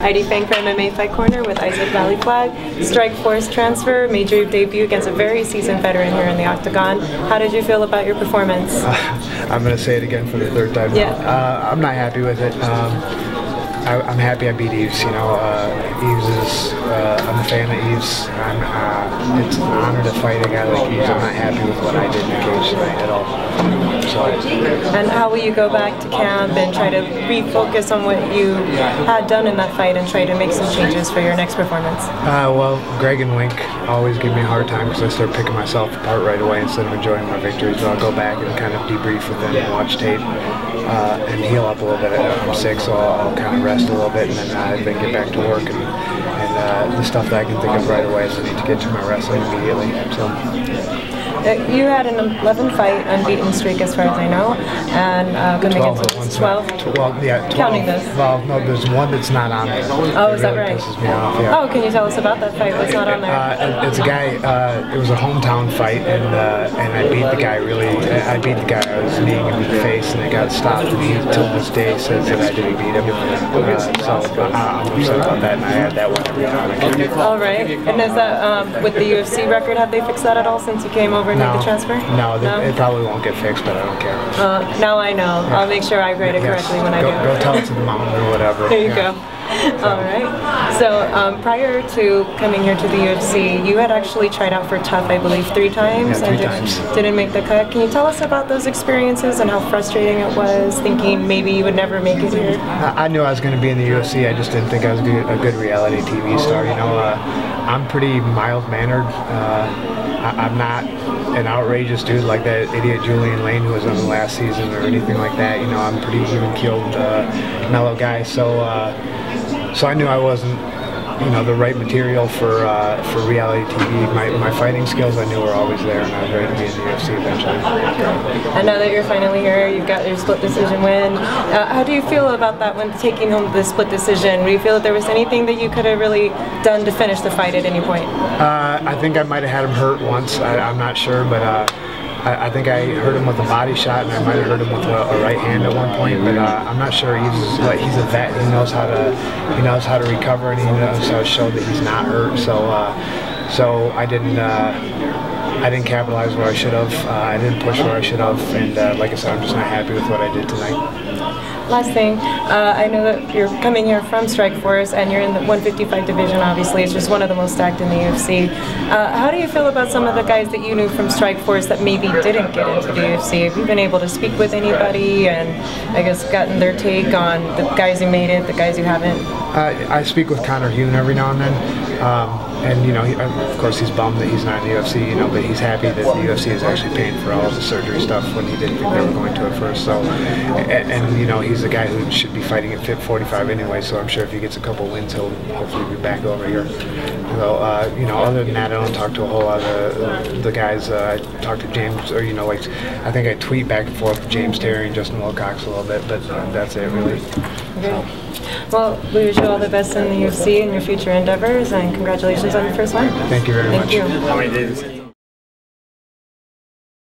Heidi Fanker, MMA Fight Corner with Isaac Vallie Flagg. Strikeforce transfer made your debut against a very seasoned veteran here in the Octagon. How did you feel about your performance? I'm going to say it again for the third time. Yeah. I'm not happy with it. I'm happy I beat Yves. You know, I'm a fan of Yves. It's an honor to fight a guy like Yves. I'm not happy with what I did in the cage tonight at all. And how will you go back to camp and try to refocus on what you had done in that fight and try to make some changes for your next performance? Well, Greg and Wink always give me a hard time because I start picking myself apart right away instead of enjoying my victories. But I'll go back and kind of debrief with them and watch tape and heal up a little bit. I'm sick, so I'll kind of rest a little bit and then get back to work. And the stuff that I can think of right away is I need to get to my wrestling immediately. So. You had an 11-fight unbeaten streak, as far as I know, and going against 12. Well, yeah, 12. Counting this. Well, no, there's one that's not on there. Oh, is that really right? Pisses me off, yeah. Oh, can you tell us about that fight? What's not on there? It's a guy. It was a hometown fight, and I beat the guy. Really, I beat the guy. I was kneeing him in the face, and it got stopped. And he, till this day, says that I didn't beat him. I'm upset about that, and I had that one every time. All right. And is that with the UFC record? Have they fixed that at all since you came over? No, the transfer? No, it probably won't get fixed, but I don't care. Now I know. Yeah. I'll make sure I grade it correctly when I do. Go tell it to the mountain or whatever. There you go. So. All right. So prior to coming here to the UFC, you had actually tried out for Tough, I believe, 3 times. Yeah, 3 times. Didn't make the cut. Can you tell us about those experiences and how frustrating it was, thinking maybe you would never make it here? I knew I was going to be in the UFC. I just didn't think I was a good reality TV star. You know, I'm pretty mild-mannered. I'm not an outrageous dude like that idiot Julian Lane who was on the last season or anything like that. You know, I'm a pretty even-keeled, mellow guy. So, I knew I wasn't, you know, the right material for reality TV. My fighting skills, I knew, were always there, and I was ready to be in the UFC eventually. And now that you're finally here, you've got your split decision win. How do you feel about that when taking home the split decision? Do you feel that there was anything that you could have really done to finish the fight at any point? I think I might have had him hurt once. I'm not sure, but I think I hurt him with a body shot, and I might have hurt him with a right hand at one point. But I'm not sure. He's a vet. He knows how to recover, and he knows how to show that he's not hurt. So, I didn't capitalize where I should have. I didn't push where I should have. And like I said, I'm just not happy with what I did tonight. Last thing, I know that you're coming here from Strikeforce and you're in the 155 division, obviously. It's just one of the most stacked in the UFC. How do you feel about some of the guys that you knew from Strikeforce that maybe didn't get into the UFC? Have you been able to speak with anybody and, I guess, gotten their take on the guys who made it, the guys who haven't? I speak with Connor Hewn every now and then. And, you know, of course he's bummed that he's not in the UFC, you know, but he's happy that the UFC is actually paying for all of the surgery stuff when he didn't think they were going to at first. So, and you know, he's a guy who should be fighting at Fit 45 anyway, so I'm sure if he gets a couple wins, he'll hopefully be back over here. So, you know, other than that, I don't talk to a whole lot of the guys. I talk to James, or, you know, like, I think I tweet back and forth with James Terry and Justin Wilcox a little bit, but that's it, really. So. Well, we wish you all the best in the UFC and your future endeavors, and congratulations on your first one. Thank you very much. Thank you. How many days?